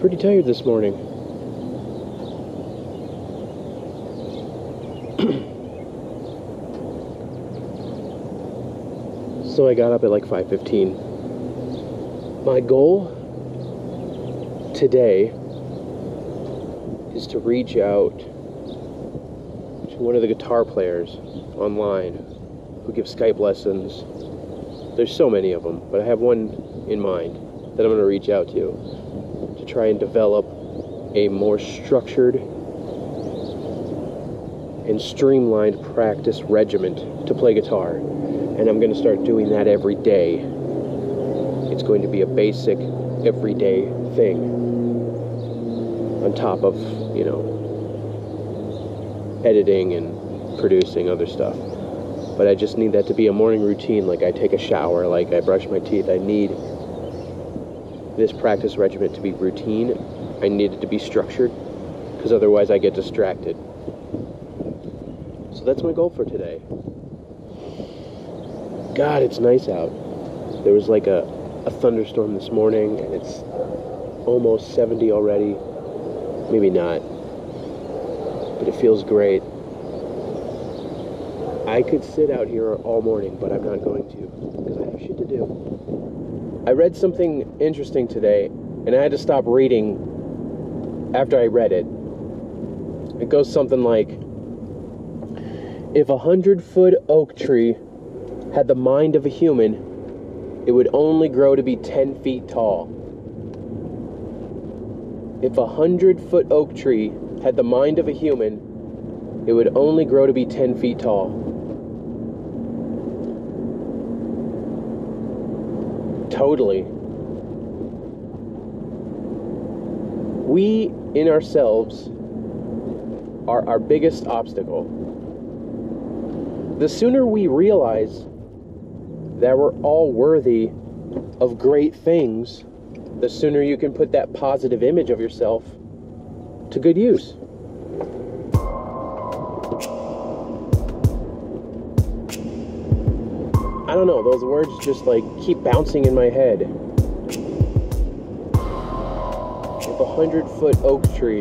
pretty tired this morning. So I got up at like 5:15. My goal today is to reach out to one of the guitar players online who give Skype lessons. There's so many of them, but I have one in mind that I'm going to reach out to try and develop a more structured and streamlined practice regimen to play guitar. And I'm going to start doing that every day. It's going to be a basic, everyday thing. On top of, you know, editing and producing other stuff. But I just need that to be a morning routine, like I take a shower, like I brush my teeth. I need this practice regimen to be routine. I need it to be structured, because otherwise I get distracted. So that's my goal for today. God, it's nice out. There was like a thunderstorm this morning, and it's almost 70 already. Maybe not. But it feels great. I could sit out here all morning, but I'm not going to, because I have shit to do. I read something interesting today, and I had to stop reading after I read it. It goes something like, if a 100-foot oak tree had the mind of a human, it would only grow to be 10 feet tall. If a 100-foot oak tree had the mind of a human, it would only grow to be 10 feet tall. Totally. We in ourselves are our biggest obstacle. The sooner we realize that we're all worthy of great things, the sooner you can put that positive image of yourself to good use. I don't know, those words just like keep bouncing in my head. If a 100-foot oak tree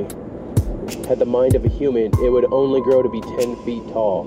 had the mind of a human, it would only grow to be 10 feet tall.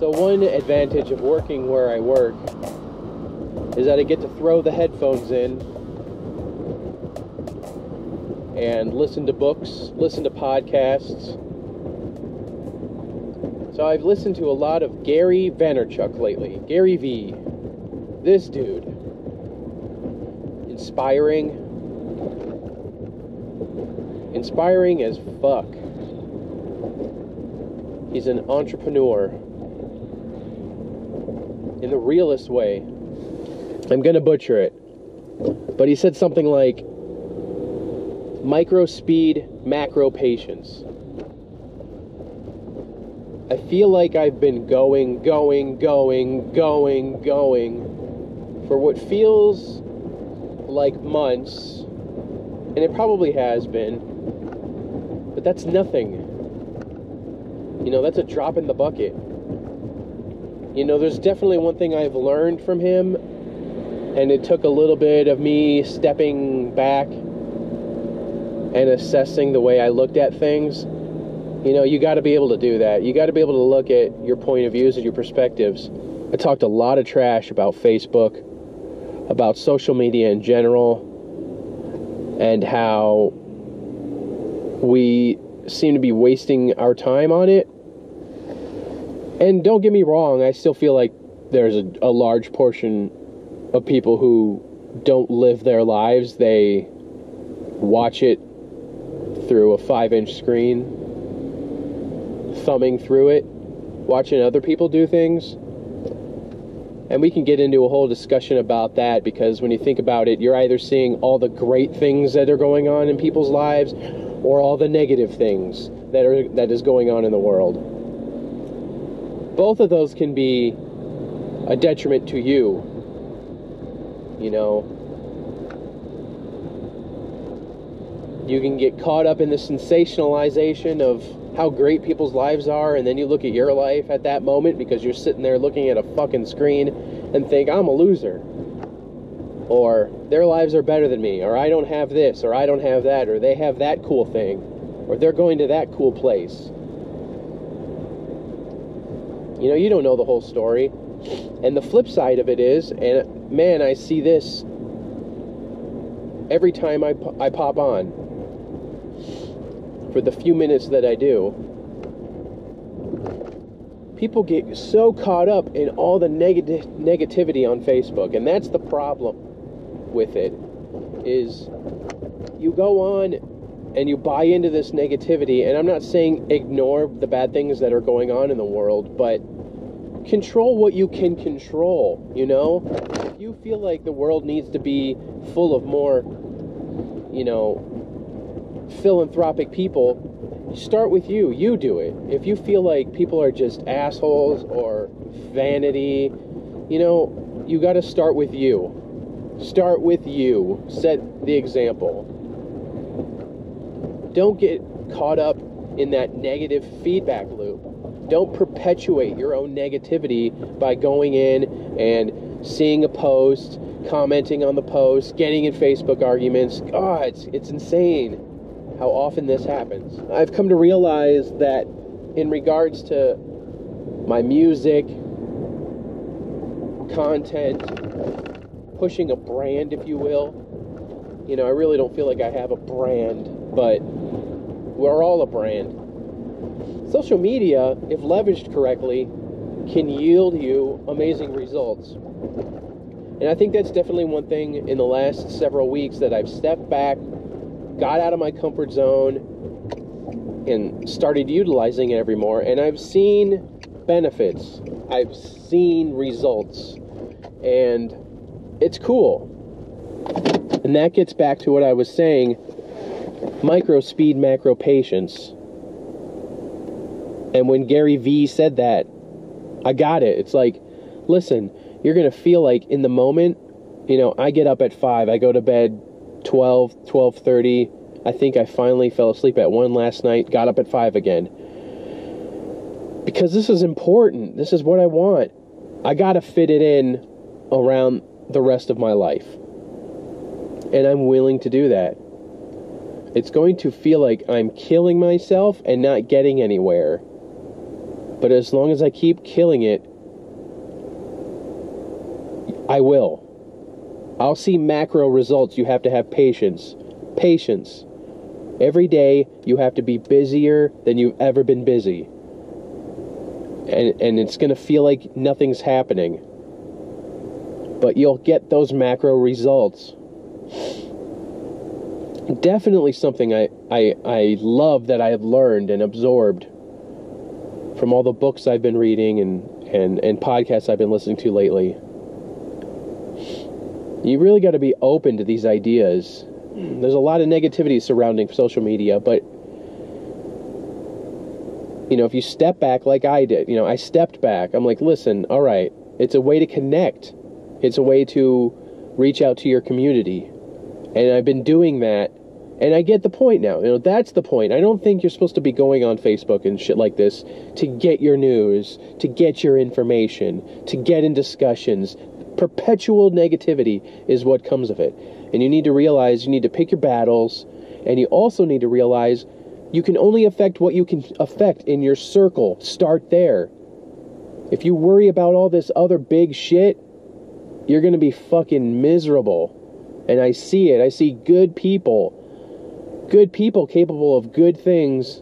So one advantage of working where I work is that I get to throw the headphones in and listen to books, listen to podcasts. So I've listened to a lot of Gary Vaynerchuk lately. Gary V. This dude. Inspiring. Inspiring as fuck. He's an entrepreneur. In the realest way. I'm gonna butcher it, but he said something like micro speed, macro patience. I feel like I've been going for what feels like months, and it probably has been, but that's nothing. You know, that's a drop in the bucket. You know, there's definitely one thing I've learned from him, and it took a little bit of me stepping back and assessing the way I looked at things. You know, you got to be able to do that. You got to be able to look at your point of views and your perspectives. I talked a lot of trash about Facebook, about social media in general, and how We seem to be wasting our time on it. And don't get me wrong, I still feel like there's a large portion of people who don't live their lives. They watch it through a 5-inch screen, thumbing through it, watching other people do things. And we can get into a whole discussion about that, because when you think about it, you're either seeing all the great things that are going on in people's lives or all the negative things that is going on in the world. Both of those can be a detriment to you, you know. You can get caught up in the sensationalization of how great people's lives are, and then you look at your life at that moment because you're sitting there looking at a fucking screen and think, I'm a loser, or their lives are better than me, or I don't have this, or I don't have that, or they have that cool thing, or they're going to that cool place. You know, you don't know the whole story. And the flip side of it is, and man, I see this every time I pop on, for the few minutes that I do, people get so caught up in all the negativity on Facebook, and that's the problem with it, is you go on and you buy into this negativity, and I'm not saying ignore the bad things that are going on in the world, but control what you can control, you know? If you feel like the world needs to be full of more, you know, philanthropic people, start with you. You do it. If you feel like people are just assholes or vanity, you know, you got to start with you. Start with you. Set the example. Don't get caught up in that negative feedback loop. Don't perpetuate your own negativity by going in and seeing a post, commenting on the post, getting in Facebook arguments. Oh, it's insane how often this happens. I've come to realize that in regards to my music, content, pushing a brand, if you will, you know, I really don't feel like I have a brand, but we're all a brand. Social media, if leveraged correctly, can yield you amazing results. And I think that's definitely one thing in the last several weeks that I've stepped back, got out of my comfort zone, and started utilizing it every more. And I've seen benefits. I've seen results. And it's cool. And that gets back to what I was saying. Micro speed, macro patience. And when Gary V said that, I got it. It's like, listen, you're going to feel like in the moment, you know, I get up at 5, I go to bed 12:30. I think I finally fell asleep at 1 last night, got up at 5 again. Because this is important. This is what I want. I gotta fit it in around the rest of my life. And I'm willing to do that. It's going to feel like I'm killing myself and not getting anywhere. But as long as I keep killing it, I will. I'll see macro results. You have to have patience. Patience. Every day, you have to be busier than you've ever been busy. And it's going to feel like nothing's happening. But you'll get those macro results. Definitely something I love that I have learned and absorbed from all the books I've been reading and podcasts I've been listening to lately. You really got to be open to these ideas. There's a lot of negativity surrounding social media, but, you know, if you step back like I did, you know, I stepped back. I'm like, listen, all right, it's a way to connect. It's a way to reach out to your community. And I've been doing that, and I get the point now. You know, that's the point. I don't think you're supposed to be going on Facebook and shit like this to get your news, to get your information, to get in discussions. Perpetual negativity is what comes of it. And you need to realize you need to pick your battles, and you also need to realize you can only affect what you can affect in your circle. Start there. If you worry about all this other big shit, you're going to be fucking miserable. And I see it. I see good people good people capable of good things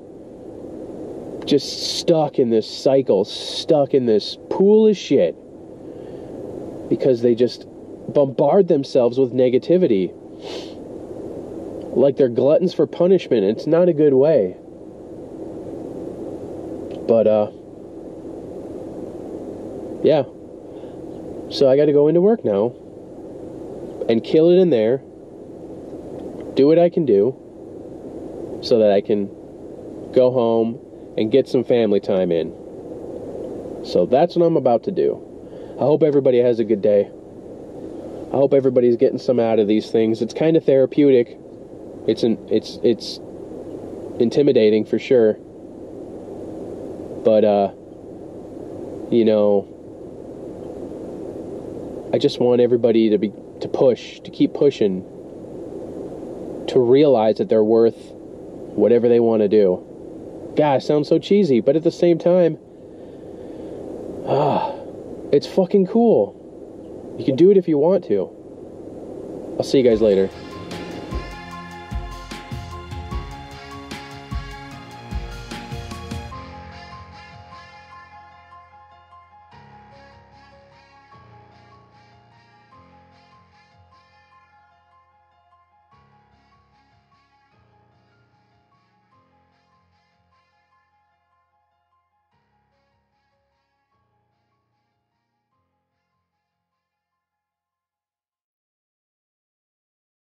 just stuck in this cycle, stuck in this pool of shit, because they just bombard themselves with negativity like they're gluttons for punishment. It's not a good way. But, yeah. So I got to go into work now and kill it in there, do what I can do so that I can go home and get some family time in. So that's what I'm about to do. I hope everybody has a good day. I hope everybody's getting some out of these things. It's kind of therapeutic. It's intimidating for sure. But, you know, I just want everybody to push, to keep pushing, to realize that they're worth whatever they want to do. God, it sounds so cheesy, but at the same time, it's fucking cool. You can do it if you want to. I'll see you guys later.